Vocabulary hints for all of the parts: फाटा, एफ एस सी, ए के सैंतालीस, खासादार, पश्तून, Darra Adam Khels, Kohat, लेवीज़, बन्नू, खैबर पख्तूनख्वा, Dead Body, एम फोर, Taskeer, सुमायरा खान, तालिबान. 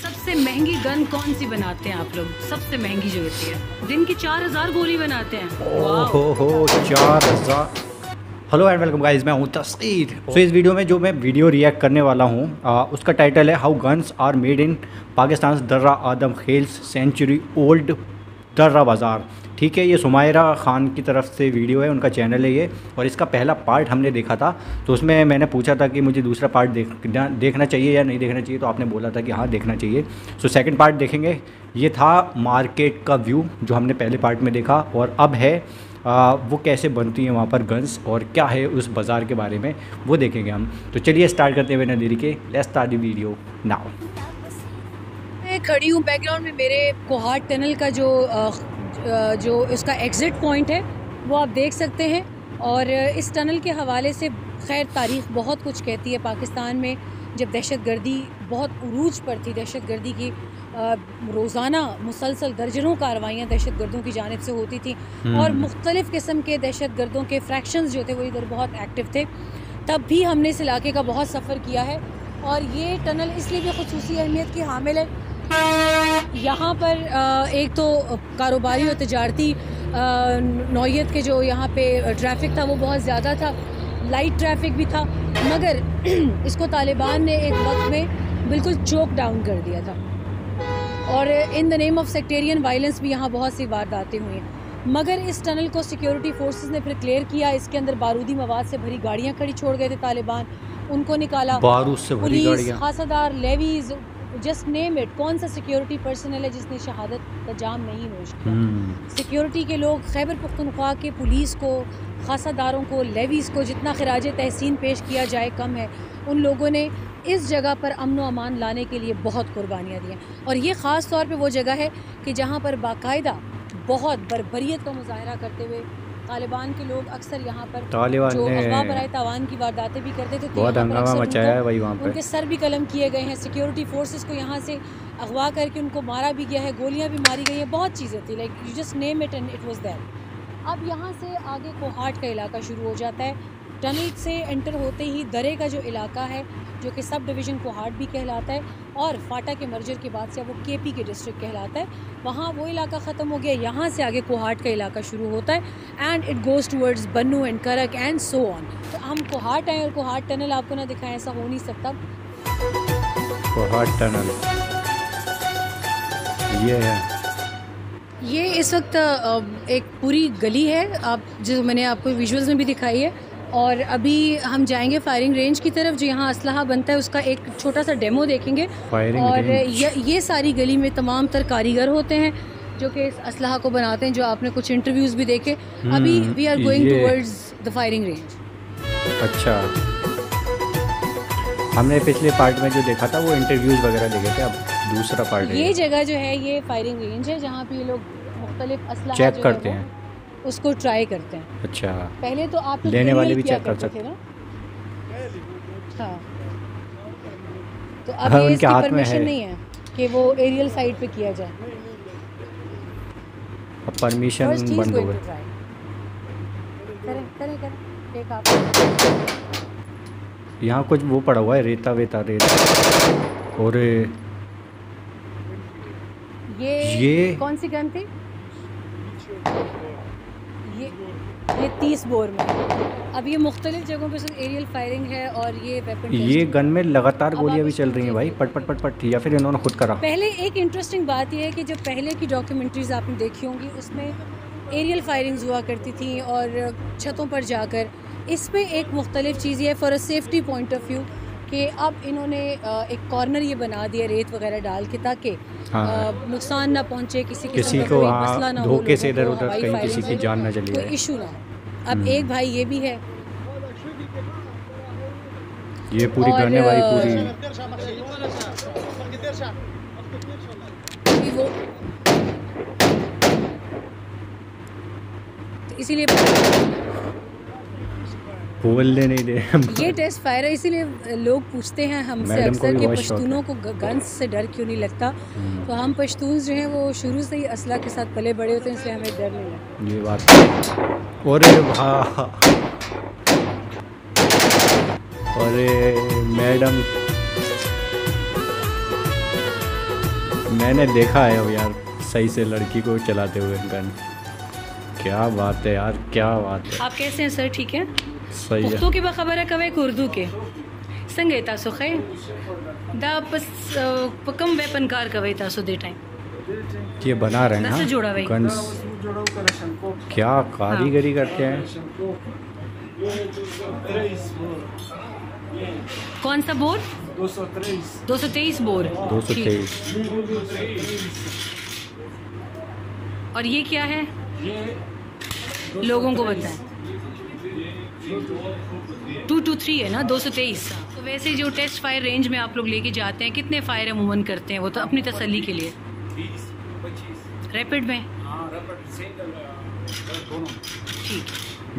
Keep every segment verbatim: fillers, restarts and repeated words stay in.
सबसे महंगी गन कौन सी बनाते हैं आप लोग? सबसे महंगी जो होती है, दिन की चार हजार गोली बनाते हैं। ओहो चार हजार हेलो एंड वेलकम गाइस, मैं हूं तस्कीर। तो इस वीडियो में जो मैं वीडियो रिएक्ट करने वाला हूं उसका टाइटल है how guns are made in Pakistan Darra Adam खेल्स century old दर्रा बाज़ार। ठीक है, ये सुमायरा खान की तरफ से वीडियो है, उनका चैनल है ये, और इसका पहला पार्ट हमने देखा था। तो उसमें मैंने पूछा था कि मुझे दूसरा पार्ट देखना देखना चाहिए या नहीं देखना चाहिए, तो आपने बोला था कि हाँ देखना चाहिए। सो सेकंड पार्ट देखेंगे। ये था मार्केट का व्यू जो हमने पहले पार्ट में देखा, और अब है आ, वो कैसे बनती हैं वहाँ पर गन्स और क्या है उस बाज़ार के बारे में, वो देखेंगे हम। तो चलिए स्टार्ट करते हुए ना देरी के, let's start the video now. मैं खड़ी हूँ, बैकग्राउंड में मेरे कोहाट टनल का जो जो इसका एग्ज़िट पॉइंट है वो आप देख सकते हैं। और इस टनल के हवाले से खैर तारीख़ बहुत कुछ कहती है। पाकिस्तान में जब दहशतगर्दी बहुत उरूज पर थी, दहशतगर्दी की रोज़ाना मुसलसल दर्जनों कार्रवाइयाँ दहशतगर्दों की जानिब से होती थी, और मुख्तलिफ़ किस्म के दहशतगर्दों के फ्रैक्शंस जो थे वो इधर बहुत एक्टिव थे। तब भी हमने इस इलाके का बहुत सफ़र किया है, और ये टनल इसलिए भी ख़ुसूसी अहमियत की हामिल है। यहाँ पर एक तो कारोबारी और तजारती नौयत के जो यहाँ पे ट्रैफिक था वो बहुत ज़्यादा था, लाइट ट्रैफिक भी था, मगर इसको तालिबान ने एक वक्त में बिल्कुल चोक डाउन कर दिया था। और in the name of sectarian violence भी यहाँ बहुत सी वारदातें हुई हैं। मगर इस टनल को सिक्योरिटी फोर्सेस ने फिर क्लियर किया। इसके अंदर बारूदी मवाद से भरी गाड़ियाँ खड़ी छोड़ गए थे तालिबान, उनको निकाला, बारूद से भरी गाड़ियाँ, खासादार लेवीज़, जस्ट नेम इट। कौन सा सिक्योरिटी पर्सनल है जिसने शहादत का जाम नहीं नोश किया? सिक्योरिटी के लोग खैबर पख्तूनख्वा के पुलिस को, खासादारों को, लेवीज़ को जितना खराज तहसीन पेश किया जाए कम है। उन लोगों ने इस जगह पर अमन व अमान लाने के लिए बहुत कुर्बानियाँ दी हैं, और ये ख़ास तौर पे वो जगह है कि जहाँ पर बाकायदा बहुत बरबरीत का मुजाहरा करते हुए तालिबान के लोग अक्सर यहाँ पर जो अगवा बराए तावान की वारदातें भी करते थे, बहुत हंगामा मचाया है भाई वहाँ पर। उनके सर भी कलम किए गए हैं। सिक्योरिटी फोर्सेस को यहाँ से अगवा करके उनको मारा भी गया है, गोलियाँ भी मारी गई हैं, बहुत चीज़ें थी। Like you just name it and it was there. अब यहाँ से आगे कोहाट का इलाका शुरू हो जाता है। टनल से एंटर होते ही दर्रे का जो इलाका है, जो कि सब डिवीज़न कोहाट भी कहलाता है, और फाटा के मर्जर के बाद से वो केपी के डिस्ट्रिक्ट कहलाता है, वहाँ वो इलाका ख़त्म हो गया। यहाँ से आगे कोहाट का इलाका शुरू होता है, and it goes towards बन्नू and Karak and so on. तो हम कोहाट आए, और कोहाट टनल आपको ना दिखाएं, ऐसा हो नहीं सकता। कोहाट टनल ये है, ये इस वक्त एक पूरी गली है, आप जो मैंने आपको विजुअल्स में भी दिखाई है। और अभी हम जाएंगे फायरिंग रेंज की तरफ, जो यहाँ असलहा बनता है उसका एक छोटा सा डेमो देखेंगे। और ये, ये सारी गली में तमाम तर कारीगर होते हैं जो कि इस असलहा को बनाते हैं, जो आपने कुछ इंटरव्यूज़ भी देखे। अभी we are going towards the firing range. अच्छा, हमने पिछले पार्ट में जो देखा था वो इंटरव्यूज़ वगैरह देखे थे, अब दूसरा पार्ट है। ये जगह जो है ये फायरिंग रेंज है, जहाँ पे ये लोग मुख्तलिफ असलहा चेक करते हैं, उसको ट्राई करते हैं। अच्छा, पहले तो आप लेने वाले भी चेक कर सकते हैं ना। हाँ, तो अब ये इसकी परमिशन नहीं है कि वो एरियल साइड पे किया जाए, अब परमिशन बंद हो गई। करें करें करें एक आप यहाँ कुछ वो पड़ा हुआ है, रेता वेता रेता। और ये ये कौन सी गन थी? ये ये तीस बोर में। अब ये मुख्तलिफ जगहों पे एरियल फायरिंग है, और ये वेपन, ये गन में लगातार गोलियां भी चल रही हैं भाई, पट पट पट पट, या फिर इन्होंने खुद करा। पहले एक इंटरेस्टिंग बात ये है कि जब पहले की डॉक्यूमेंट्रीज आपने देखी होंगी उसमें एरियल फायरिंग्स हुआ करती थी, और छतों पर जाकर। इसमें एक मुख्तलिफ चीज़ है for a safety point of view कि अब इन्होंने एक कॉर्नर ये बना दिया रेत वगैरह डाल के, ताकि हाँ। नुकसान ना पहुंचे किसी के, किसी को मसला ना हो, धोखे से इधर उधर कहीं किसी की जान ना चली जाए, कोई इशू ना। अब एक भाई ये भी है, ये पूरी गन है भाई पूरी, वो इसीलिए बोलने नहीं दे ये टेस्ट फायर है। इसीलिए लोग पूछते हैं हमसे अक्सर कि पश्तूनों को गन्स से डर क्यों नहीं लगता, तो हम पश्तून जो हैं वो शुरू से ही असला के साथ पले बड़े होते हैं, इसलिए हमें डर नहीं लगता। ये बात। और अरे मैडम मैंने देखा है वो यार सही से लड़की को चलाते हुए गन। क्या बात है यार, क्या बात है। आप कैसे हैं सर, ठीक है? सही है। की बखबर है कवे उर्दू के संगे तासो खे दा पस पकम वेपन कार कवे तासो दे टाइम ये बना रहे हैं जोड़ा गन्स। क्या कारीगरी करते हैं। कौन सा बोर? दो सौ तेईस बोर। दो सौ तेईस। और ये क्या है लोगों को बताएं। दो सौ तेईस है ना, दो सौ तेईस। तो वैसे जो टेस्ट फायर रेंज में आप लोग लेके जाते हैं कितने फायर अमूमन करते हैं? वो तो अपनी तसल्ली के लिए। रैपिड में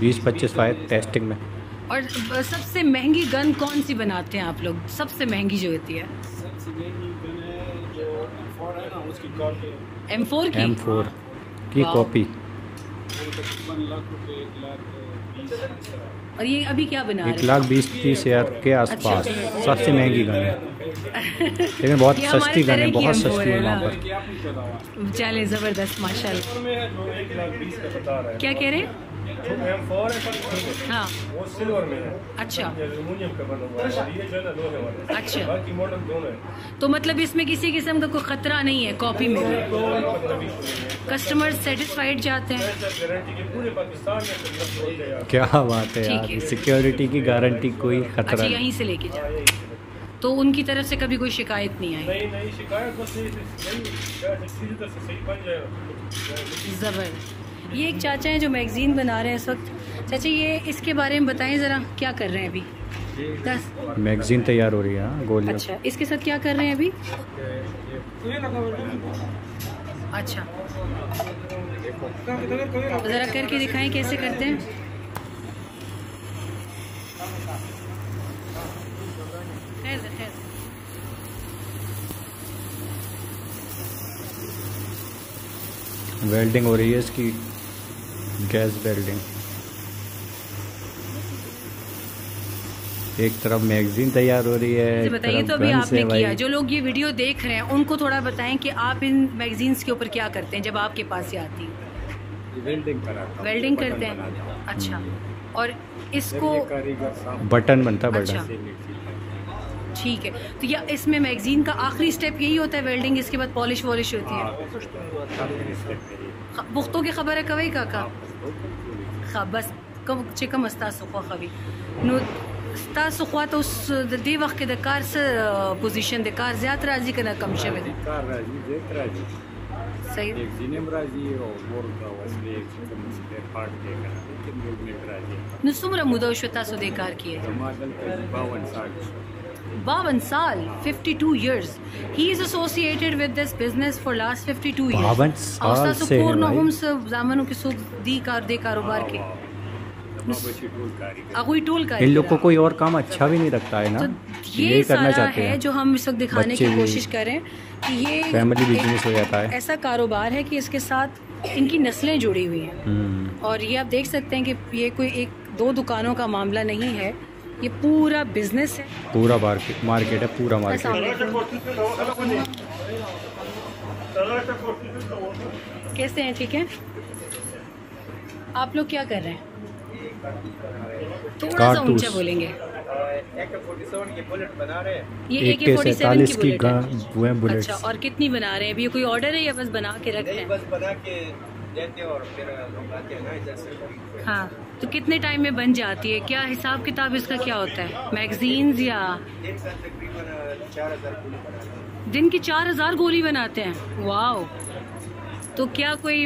बीस पच्चीस फायर टेस्टिंग में। और सबसे महंगी गन कौन सी बनाते हैं आप लोग? सबसे महंगी जो होती है, सबसे महंगी गन है जो एम फोर है ना, उसकी कॉपी एम फोर की एम फोर की कॉपी एक लाख रुपए एक लाख। और ये अभी क्या बना रहे हैं? एक लाख बीस तीस हज़ार के आसपास। सबसे महंगी गन है लेकिन बहुत सस्ती गन है, बहुत सस्ती है वहाँ पर। चले जबरदस्त माशाल्लाह। क्या कह रहे हैं? एम फोर है। हाँ। वो सिल्वर में है। अच्छा। एल्युमिनियम का बना हुआ है। ये जो है ना लोहे वाला। अच्छा। बाकी मॉडल दोनों है। तो मतलब इसमें किसी किस्म का कोई खतरा नहीं है कॉपी में। कस्टमर सेटिस्फाइड जाते हैं। क्या बात है यार, सिक्योरिटी की गारंटी, कोई खतरा। अच्छा, यहीं से लेके जाए तो उनकी तरफ से कभी कोई शिकायत नहीं आई? नहीं नहीं, शिकायत बस नहीं। जबरदस्त। ये एक चाचा हैं जो मैगज़ीन बना रहे हैं इस वक्त। चाचा ये इसके बारे में बताएं ज़रा, क्या कर रहे हैं अभी? दस मैगज़ीन तैयार हो रही है गोलियां। अच्छा, इसके साथ क्या कर रहे हैं अभी? अच्छा, ज़रा करके दिखाएं कैसे करते हैं। खैर खैर वेल्डिंग हो रही है इसकी, गैस वेल्डिंग। एक तरफ मैगजीन तैयार हो रही है। बताइए तो अभी आपने किया, जो लोग ये वीडियो देख रहे हैं उनको थोड़ा बताएं कि आप इन मैगजीन्स के ऊपर क्या करते हैं जब आपके पास ये आती है? वेल्डिंग कराते हैं। वेल्डिंग करते हैं। अच्छा, और इसको बटन बनता है। अच्छा, ठीक है। तो या इसमें मैगजीन का आखिरी स्टेप यही होता है वेल्डिंग, इसके बाद पॉलिश वॉलिश होती है। बुख्तों की खबर है कवई काका खा बस कम चिकम अस्ता सुखवा खवी नो अस्ता सुखवा तो उस दे वक्त के दकार से पोजीशन दकार ज्यादा राजी करना कम शबे सही नुसुमरा मुदा शुता सुदेकार किए बावन साल fifty-two years he is associated with this business for last fifty-two years बावन साल से हम सब जामनों के सुख दी कार दे कारोबार के अगुई टोल का। इन लोगों को कोई और काम अच्छा भी नहीं रखता है ना, तो ये, ये करना चाहते हैं जो हम इस वक्त दिखाने की कोशिश करें कि ये फैमिली बिजनेस हो जाता है। ऐसा कारोबार है कि इसके साथ इनकी नस्लें जुड़ी हुई हैं और ये आप देख सकते हैं कि ये कोई एक दो दुकानों का मामला नहीं है, ये पूरा बिजनेस है, पूरा मार्केट मार्केट है, पूरा मार्केट। कैसे हैं? ठीक है। आप लोग क्या कर रहे हैं? थोड़ा सा ऊंचा बोलेंगे। ये ए के सैंतालीस की बुलेट। अच्छा, और कितनी बना रहे हैं अभी? कोई ऑर्डर है या बस बना के रख रहे हैं? बस बना के देते और फिर लोग आते हैं ना इधर से। हाँ, तो कितने टाइम में बन जाती है? क्या हिसाब किताब इसका क्या होता है मैगजीन्स या दिन की? चार हजार गोली बनाते हैं। वाओ, तो क्या कोई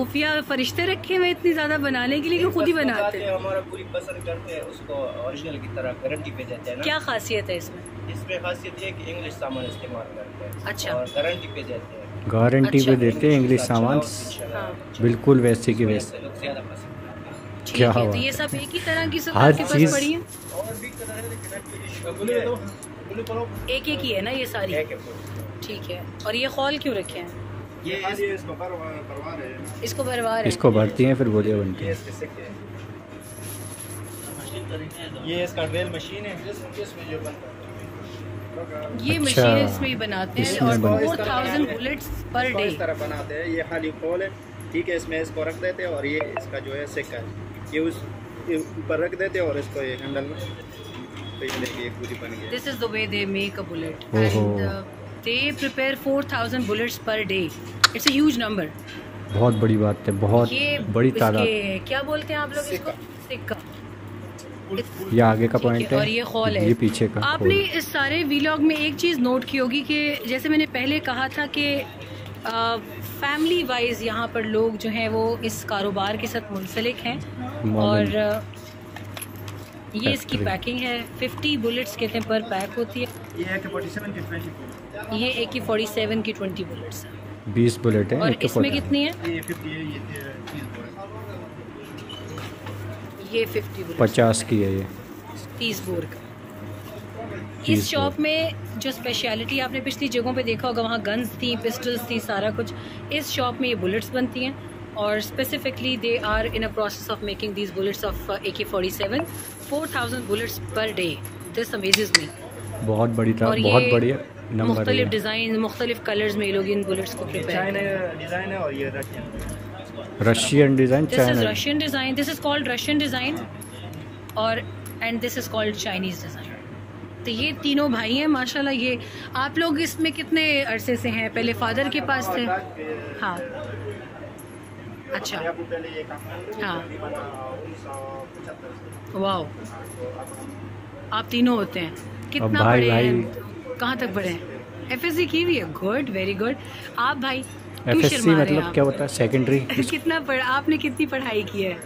खुफिया फरिश्ते रखे हुए इतनी ज्यादा बनाने के लिए कि खुद ही बनाते हैं? हमारा पूरी पसंद करते हैं उसको, ओरिजिनल की तरह गारंटी पे देते हैं। क्या खासियत है इसमें? इसमें खासियत है कि इंग्लिश सामान इस्तेमाल करते हैं। अच्छा, और गारंटी पे देते हैं। गारंटी पे देते हैं इंग्लिश सामान। हाँ। बिल्कुल वैसे की वैसे। क्या है, तो ये सब एक ही तरह की सब आपके पास पड़ी है? एक एक ही है ना ये सारी? ठीक है। और ये खौल क्यों रखे हैं? ये इसको भरवार है। इसको भरवार है। इसको भरती हैं फिर गोलियां बनती हैं। ये इसका ड्रिल मशीन है जिसमें जो बनता है। ये मशीन इसमें बनाते हैं और चार हज़ार बुलेट्स पर डे इस तरह बनाते हैं। ये खाली खोल है, ठीक है, इसमें इसको रख देते हैं और ये इसका जो है सिक्का ये उस ऊपर रख देते हैं और इसको ये हैंडल में तो ये देखिए पूरी बन गई। This is the way they make a bullet and they prepare चार हज़ार बुलेट्स पर day. It's a huge number, बहुत बड़ी बात है, बहुत बड़ी तादाद। क्या बोलते हैं आप लोग इसको? सिक्का। ये आगे का पॉइंट है और ये खोल है, ये पीछे का। आपने इस सारे व्लॉग में एक चीज़ नोट की होगी कि जैसे मैंने पहले कहा था कि फैमिली वाइज यहाँ पर लोग जो हैं वो इस कारोबार के साथ मुंसलिक हैं। और ये इसकी पैकिंग है, पचास बुलेट्स कहते हैं पर पैक होती है। ये ए के सैंतालीस की बीस बुलेट्स है, बीस बुलेट है। और इसमें कितनी है? ये पचास पचास की है, ये तीस बोर का। इस शॉप में जो स्पेशलिटी आपने पिछली जगहों पे देखा होगा, वहाँ गन्स थी, पिस्टल्स थी, सारा कुछ। इस शॉप में ये बुलेट्स बनती हैं और specifically they are in a process of making these bullets of ए के सैंतालीस, चार हज़ार बुलेट्स पर डे। दिस अमेजेस मी, बहुत बड़ी था, बहुत बड़ी है। मुख्तलिफ डिज़ाइन, मुख्तलिफ कलर्स में लोग इन बुलेट्स को प्रिपेयर हैं। Russian design, Chinese Russian design, this is called Russian design और and this is called Chinese design. तो ये तीनों भाई हैं माशाल्लाह। ये आप लोग इसमें कितने अरसे से हैं? पहले फादर के पास थे? हाँ, अच्छा, हाँ, वाओ। आप तीनों होते हैं, कितना बड़े हैं, कहाँ तक बड़े हैं? एफ एस सी की हुई है, गुड, वेरी गुड। आप भाई एफ एस सी मतलब क्या होता है? सेकेंडरी। कितना पढ़ा आपने, कितनी पढ़ाई की है?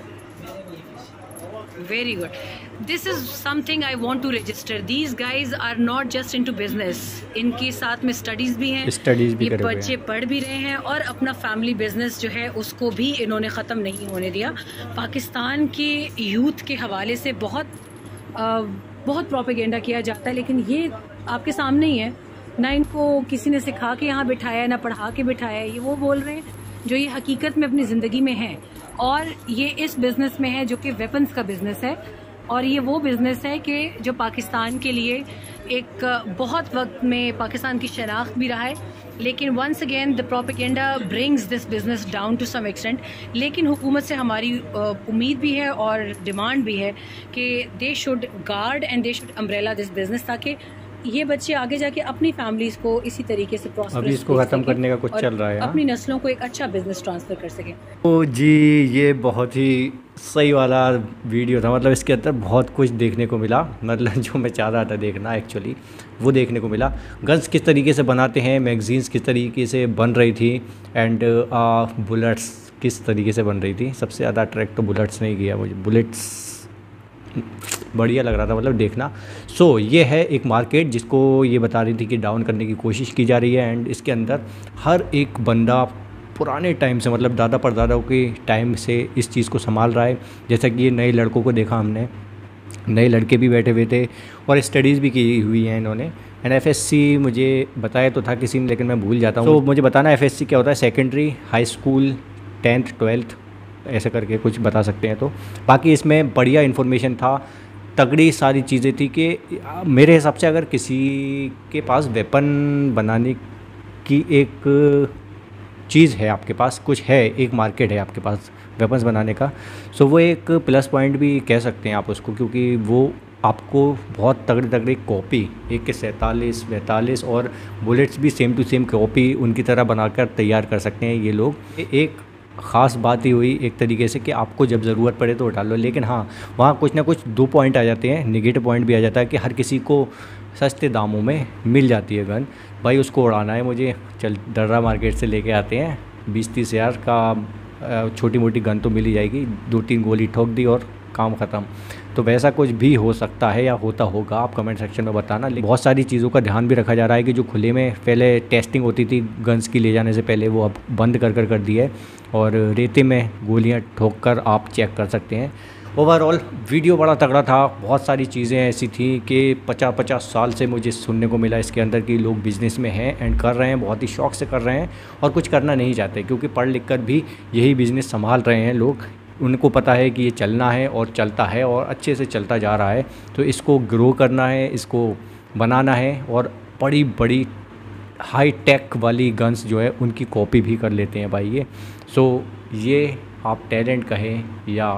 Very good. This is something I want to register. These guys are not just into business, इनके साथ में स्टडीज भी हैं, स्टडीज भी, ये बच्चे पढ़ भी रहे हैं और अपना फैमिली बिजनेस जो है उसको भी इन्होंने ख़त्म नहीं होने दिया। पाकिस्तान के यूथ के हवाले से बहुत आ, बहुत प्रोपेगेंडा किया जाता है, लेकिन ये आपके सामने ही है ना। इनको किसी ने सिखा के यहाँ बिठाया, ना पढ़ा के बिठाया। ये वो बोल रहे हैं जो ये हकीकत में अपनी ज़िंदगी में है। और ये इस बिज़नेस में है जो कि वेपन्स का बिज़नेस है, और ये वो बिज़नेस है कि जो पाकिस्तान के लिए एक बहुत वक्त में पाकिस्तान की शनाख्त भी रहा है। लेकिन once again the propaganda brings this business down to some extent. लेकिन हुकूमत से हमारी उम्मीद भी है और डिमांड भी है कि they should guard and they should umbrella this business, ताकि ये बच्चे आगे जाके अपनी फैमिलीज को इसी तरीके से अभी इसको खत्म करने का कुछ चल रहा है, अपनी नस्लों को एक अच्छा बिजनेस ट्रांसफर कर सकें। तो जी ये बहुत ही सही वाला वीडियो था, मतलब इसके अंदर बहुत कुछ देखने को मिला, मतलब जो मैं चाह रहा था देखना एक्चुअली वो देखने को मिला। गन्स किस तरीके से बनाते हैं, मैगजीन्स किस तरीके से बन रही थी, एंड बुलेट्स किस तरीके से बन रही थी। सबसे ज़्यादा अट्रैक्ट तो बुलेट्स नहीं किया मुझे, बुलेट्स बढ़िया लग रहा था मतलब देखना। सो so, ये है एक मार्केट जिसको ये बता रही थी कि डाउन करने की कोशिश की जा रही है, एंड इसके अंदर हर एक बंदा पुराने टाइम से, मतलब दादा परदादाओं के टाइम से इस चीज़ को संभाल रहा है। जैसा कि ये नए लड़कों को देखा हमने, नए लड़के भी बैठे हुए थे और स्टडीज़ भी की हुई हैं इन्होंने। एंड एफ एस सी मुझे बताया तो था किसी ने, लेकिन मैं भूल जाता हूँ। तो so, मुझे बताना एफ एस सी क्या होता है, secondary, high school, tenth, twelfth, ऐसे करके कुछ बता सकते हैं। तो बाकी इसमें बढ़िया इन्फॉर्मेशन था, तगड़ी सारी चीज़ें थी कि मेरे हिसाब से अगर किसी के पास वेपन बनाने की एक चीज़ है, आपके पास कुछ है, एक मार्केट है आपके पास वेपन्स बनाने का, सो वो एक प्लस पॉइंट भी कह सकते हैं आप उसको, क्योंकि वो आपको बहुत तगड़ी तगड़ी कॉपी ए के सैंतालीस, बैतालीस और बुलेट्स भी सेम टू सेम कॉपी उनकी तरह बनाकर तैयार कर सकते हैं ये लोग। एक ख़ास बात ही हुई एक तरीके से कि आपको जब ज़रूरत पड़े तो उठा लो। लेकिन हाँ, वहाँ कुछ ना कुछ दो पॉइंट आ जाते हैं, नेगेटिव पॉइंट भी आ जाता है कि हर किसी को सस्ते दामों में मिल जाती है गन। भाई उसको उड़ाना है मुझे, चल दर्रा मार्केट से लेके आते हैं, बीस तीस हज़ार का छोटी मोटी गन तो मिल ही जाएगी, दो तीन गोली ठोक दी और काम ख़त्म। तो वैसा कुछ भी हो सकता है या होता होगा, आप कमेंट सेक्शन में बताना। बहुत सारी चीज़ों का ध्यान भी रखा जा रहा है कि जो खुले में पहले टेस्टिंग होती थी गन्स की ले जाने से पहले, वो अब बंद कर कर कर दी है और रेते में गोलियां ठोक कर आप चेक कर सकते हैं। ओवरऑल वीडियो बड़ा तगड़ा था, बहुत सारी चीज़ें ऐसी थी कि पचास पचास साल से मुझे सुनने को मिला इसके अंदर कि लोग बिज़नेस में हैं एंड कर रहे हैं, बहुत ही शौक से कर रहे हैं और कुछ करना नहीं चाहते, क्योंकि पढ़ लिख कर भी यही बिज़नेस संभाल रहे हैं लोग। उनको पता है कि ये चलना है और चलता है और अच्छे से चलता जा रहा है, तो इसको ग्रो करना है, इसको बनाना है और बड़ी बड़ी हाई टेक वाली गन्स जो है उनकी कॉपी भी कर लेते हैं भाई ये। सो ये आप टैलेंट कहें या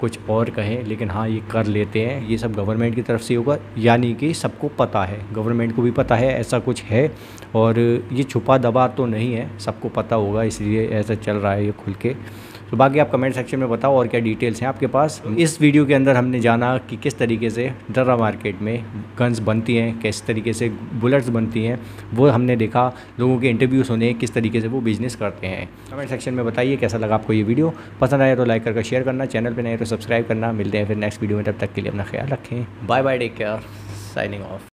कुछ और कहें, लेकिन हाँ ये कर लेते हैं। ये सब गवर्नमेंट की तरफ से होगा, यानी कि सबको पता है, गवर्नमेंट को भी पता है ऐसा कुछ है, और ये छुपा दबा तो नहीं है, सबको पता होगा, इसलिए ऐसा चल रहा है ये खुल के। तो बाकी आप कमेंट सेक्शन में बताओ और क्या डिटेल्स हैं आपके पास। इस वीडियो के अंदर हमने जाना कि किस तरीके से दर्रा मार्केट में गन्स बनती हैं, किस तरीके से बुलेट्स बनती हैं, वो हमने देखा, लोगों के इंटरव्यूज़ होने, किस तरीके से वो बिज़नेस करते हैं। कमेंट सेक्शन में बताइए कैसा लगा आपको ये वीडियो। पसंद आया तो लाइक करके शेयर करना, चैनल पर नहीं तो सब्सक्राइब करना। मिलते हैं फिर नेक्स्ट वीडियो में, तब तक के लिए अपना ख्याल रखें। Bye bye, take care, signing of.